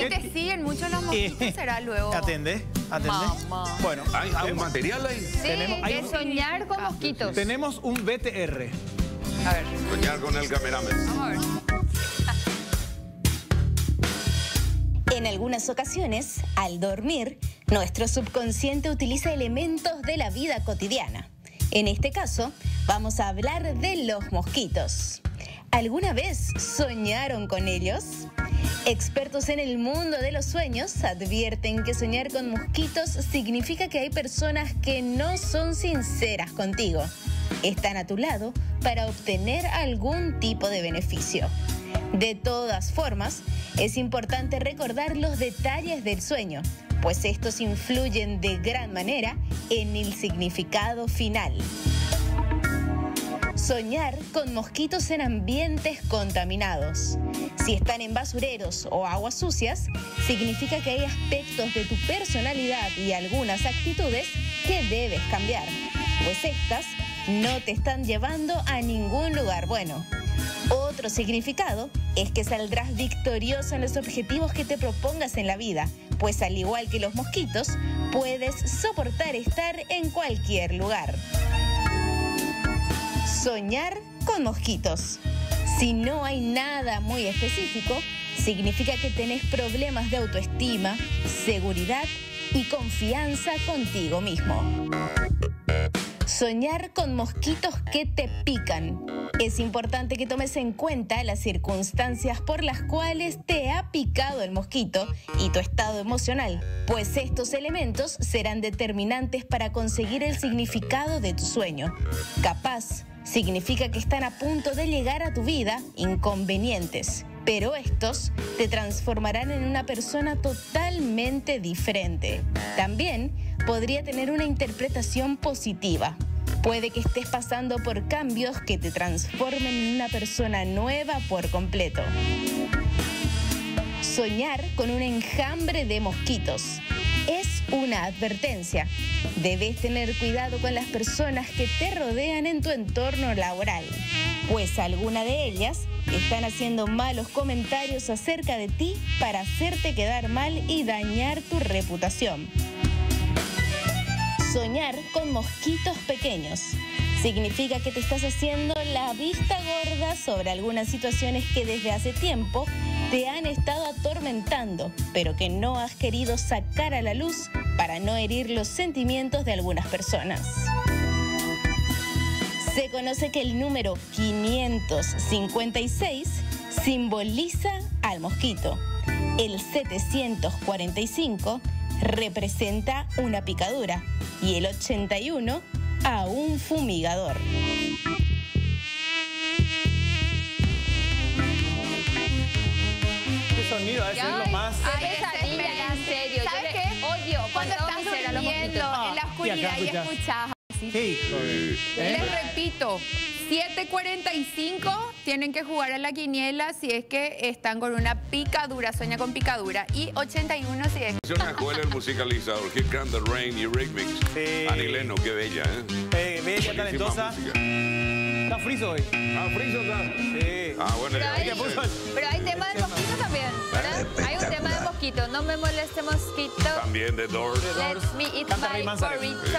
¿Qué te siguen mucho los mosquitos? ¿Será luego? Atende. Mamá. Bueno, ¿hay un material ahí? Sí, de soñar con mosquitos. Tenemos un BTR. A ver. Soñar con el cameramen. Vamos a ver. En algunas ocasiones, al dormir, nuestro subconsciente utiliza elementos de la vida cotidiana. En este caso, vamos a hablar de los mosquitos. ¿Alguna vez soñaron con ellos? Expertos en el mundo de los sueños advierten que soñar con mosquitos significa que hay personas que no son sinceras contigo. Están a tu lado para obtener algún tipo de beneficio. De todas formas, es importante recordar los detalles del sueño, pues estos influyen de gran manera en el significado final. Soñar con mosquitos en ambientes contaminados. Si están en basureros o aguas sucias, significa que hay aspectos de tu personalidad y algunas actitudes que debes cambiar, pues estas no te están llevando a ningún lugar bueno. Otro significado es que saldrás victorioso en los objetivos que te propongas en la vida, pues al igual que los mosquitos, puedes soportar estar en cualquier lugar. Soñar con mosquitos. Si no hay nada muy específico, significa que tenés problemas de autoestima, seguridad y confianza contigo mismo. Soñar con mosquitos que te pican. Es importante que tomes en cuenta las circunstancias por las cuales te ha picado el mosquito y tu estado emocional, pues estos elementos serán determinantes para conseguir el significado de tu sueño. Capaz significa que están a punto de llegar a tu vida inconvenientes, pero estos te transformarán en una persona totalmente diferente. También podría tener una interpretación positiva. Puede que estés pasando por cambios que te transformen en una persona nueva por completo. Soñar con un enjambre de mosquitos es una advertencia. Debes tener cuidado con las personas que te rodean en tu entorno laboral, pues alguna de ellas están haciendo malos comentarios acerca de ti para hacerte quedar mal y dañar tu reputación. Soñar con mosquitos pequeños significa que te estás haciendo la vista gorda sobre algunas situaciones que desde hace tiempo te han estado atormentando, pero que no has querido sacar a la luz para no herir los sentimientos de algunas personas. Se conoce que el número 556 simboliza al mosquito. El 745 representa una picadura y el 81 a un fumigador. Qué sonido, a veces es lo más... en serio, ¿sabes qué? Odio cuando estás durmiendo en la oscuridad y escuchas... Sí. Les repito, 7:45 tienen que jugar a la quiniela si es que están con una picadura, sueña con picadura. Y 81 si es... Yo me acuerdo el musicalizador, Here Comes the Rain, Eurythmics. Sí. Annie Lennox, qué bella, ¿eh? Bella, talentosa. Está friso hoy. Ah, friso está. Sí. Ah, bueno. Pero hay tema de mosquitos también, ¿verdad? Hay un tema de mosquitos. No me moleste mosquito. También de Doors. Let me eat my burrito.